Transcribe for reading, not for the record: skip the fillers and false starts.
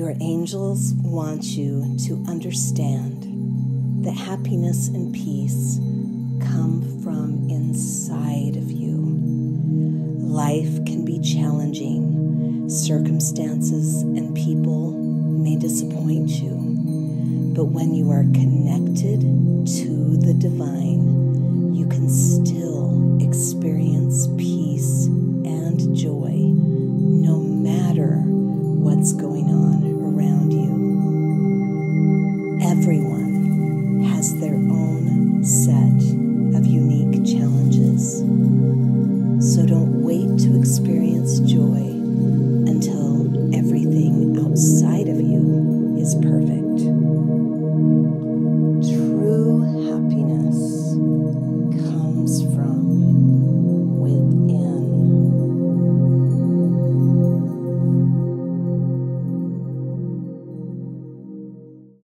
Your angels want you to understand that happiness and peace come from inside of you. Life can be challenging. Circumstances and people may disappoint you. But when you are connected to the divine, you can still experience peace.